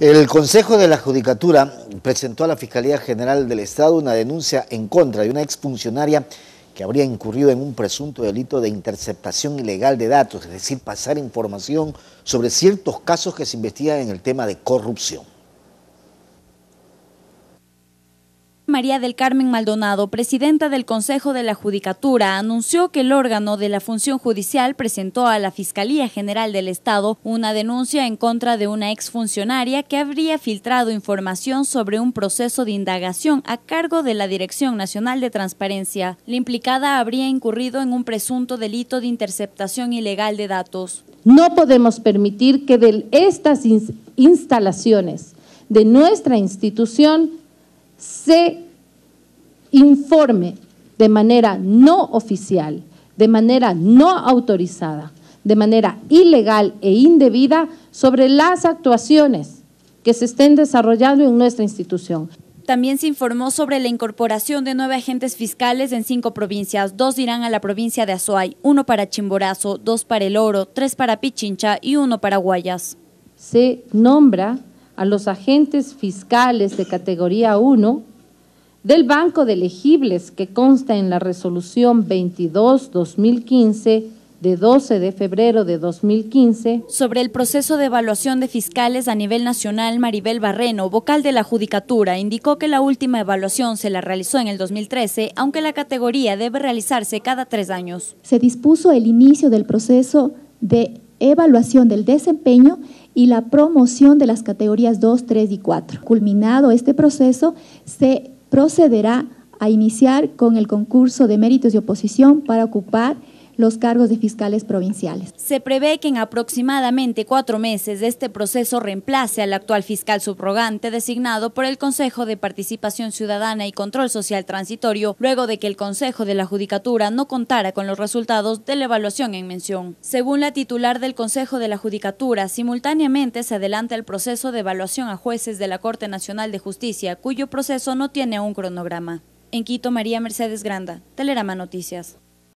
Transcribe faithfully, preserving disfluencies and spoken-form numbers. El Consejo de la Judicatura presentó a la Fiscalía General del Estado una denuncia en contra de una exfuncionaria que habría incurrido en un presunto delito de interceptación ilegal de datos, es decir, pasar información sobre ciertos casos que se investigan en el tema de corrupción. María del Carmen Maldonado, presidenta del Consejo de la Judicatura, anunció que el órgano de la función judicial presentó a la Fiscalía General del Estado una denuncia en contra de una exfuncionaria que habría filtrado información sobre un proceso de indagación a cargo de la Dirección Nacional de Transparencia. La implicada habría incurrido en un presunto delito de interceptación ilegal de datos. No podemos permitir que de estas instalaciones de nuestra institución se informe de manera no oficial, de manera no autorizada, de manera ilegal e indebida sobre las actuaciones que se estén desarrollando en nuestra institución. También se informó sobre la incorporación de nueve agentes fiscales en cinco provincias. Dos irán a la provincia de Azuay, uno para Chimborazo, dos para El Oro, tres para Pichincha y uno para Guayas. Se nombra a los agentes fiscales de categoría uno del banco de elegibles que consta en la resolución veintidós barra dos mil quince de doce de febrero de dos mil quince. Sobre el proceso de evaluación de fiscales a nivel nacional, Maribel Barreno, vocal de la Judicatura, indicó que la última evaluación se la realizó en el dos mil trece, aunque la categoría debe realizarse cada tres años. Se dispuso el inicio del proceso de evaluación del desempeño y la promoción de las categorías dos, tres y cuatro. Culminado este proceso, se procederá a iniciar con el concurso de méritos y oposición para ocupar los cargos de fiscales provinciales. Se prevé que en aproximadamente cuatro meses este proceso reemplace al actual fiscal subrogante designado por el Consejo de Participación Ciudadana y Control Social Transitorio, luego de que el Consejo de la Judicatura no contara con los resultados de la evaluación en mención. Según la titular del Consejo de la Judicatura, simultáneamente se adelanta el proceso de evaluación a jueces de la Corte Nacional de Justicia, cuyo proceso no tiene un cronograma. En Quito, María Mercedes Granda, Telerama Noticias.